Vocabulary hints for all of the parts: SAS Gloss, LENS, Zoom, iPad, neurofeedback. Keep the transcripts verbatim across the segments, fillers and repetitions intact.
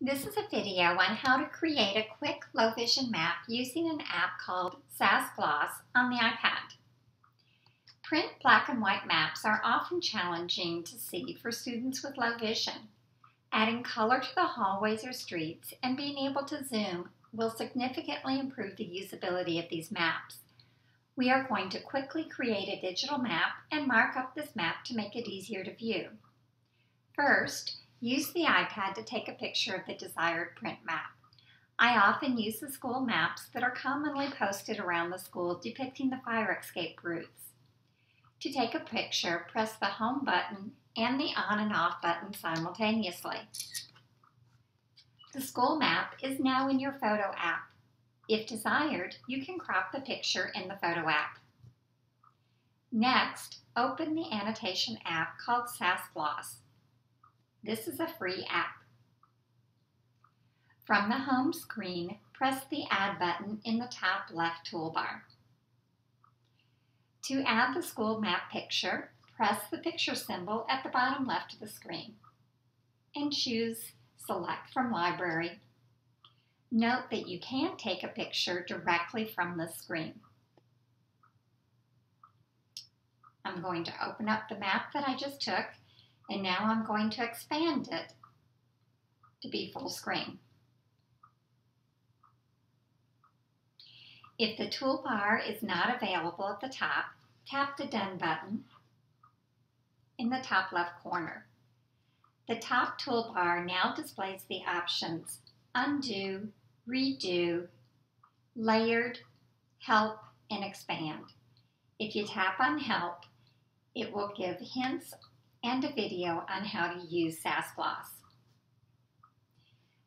This is a video on how to create a quick low vision map using an app called S A S Gloss on the iPad. Print black and white maps are often challenging to see for students with low vision. Adding color to the hallways or streets and being able to zoom will significantly improve the usability of these maps. We are going to quickly create a digital map and mark up this map to make it easier to view. First, use the iPad to take a picture of the desired print map. I often use the school maps that are commonly posted around the school depicting the fire escape routes. To take a picture, press the Home button and the On and Off button simultaneously. The school map is now in your photo app. If desired, you can crop the picture in the photo app. Next, open the annotation app called S A S Gloss. This is a free app. From the home screen, press the Add button in the top left toolbar. To add the school map picture, press the picture symbol at the bottom left of the screen and choose Select from Library. Note that you can take a picture directly from the screen. I'm going to open up the map that I just took, and now I'm going to expand it to be full screen. If the toolbar is not available at the top, tap the Done button in the top left corner. The top toolbar now displays the options Undo, Redo, Layered, Help, and Expand. If you tap on Help, it will give hints and a video on how to use S A S Gloss.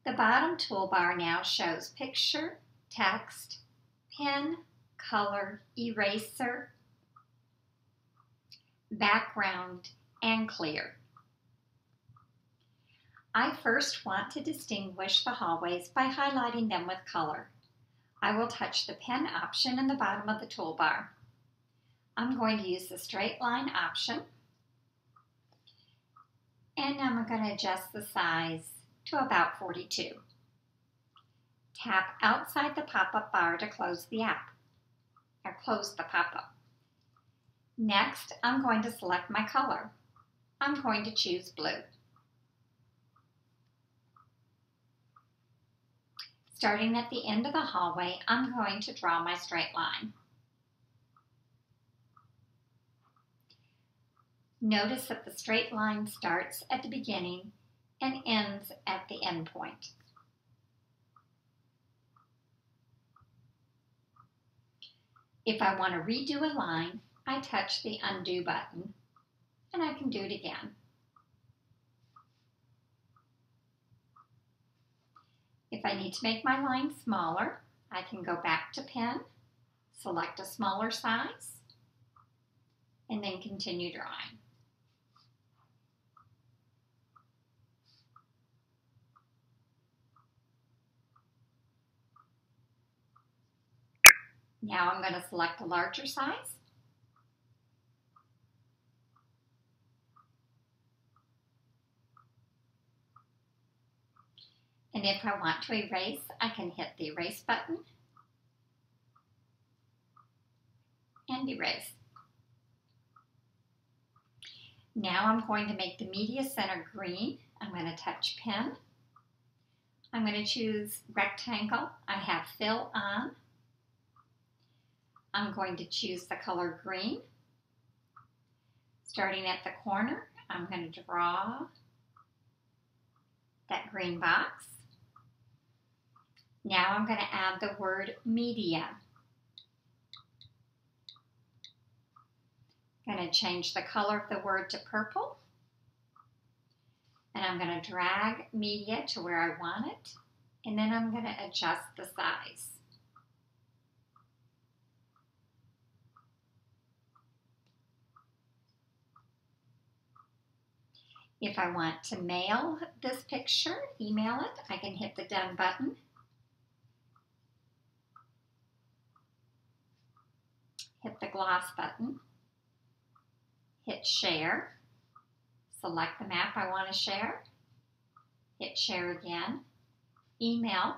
The bottom toolbar now shows Picture, Text, Pen, Color, Eraser, Background, and Clear. I first want to distinguish the hallways by highlighting them with color. I will touch the Pen option in the bottom of the toolbar. I'm going to use the Straight Line option. And I'm going to adjust the size to about forty-two. Tap outside the pop-up bar to close the app, or close the pop-up. Next, I'm going to select my color. I'm going to choose blue. Starting at the end of the hallway, I'm going to draw my straight line. Notice that the straight line starts at the beginning and ends at the end point. If I want to redo a line, I touch the Undo button, and I can do it again. If I need to make my line smaller, I can go back to Pen, select a smaller size, and then continue drawing. Now I'm going to select a larger size. And if I want to erase, I can hit the Erase button and erase. Now I'm going to make the media center green. I'm going to touch Pen. I'm going to choose Rectangle. I have Fill on. I'm going to choose the color green. Starting at the corner, I'm going to draw that green box. Now I'm going to add the word Media. I'm going to change the color of the word to purple. And I'm going to drag Media to where I want it. And then I'm going to adjust the size. If I want to mail this picture, email it, I can hit the Done button. Hit the Gloss button. Hit Share. Select the map I want to share. Hit Share again. email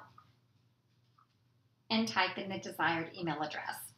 and type in the desired email address.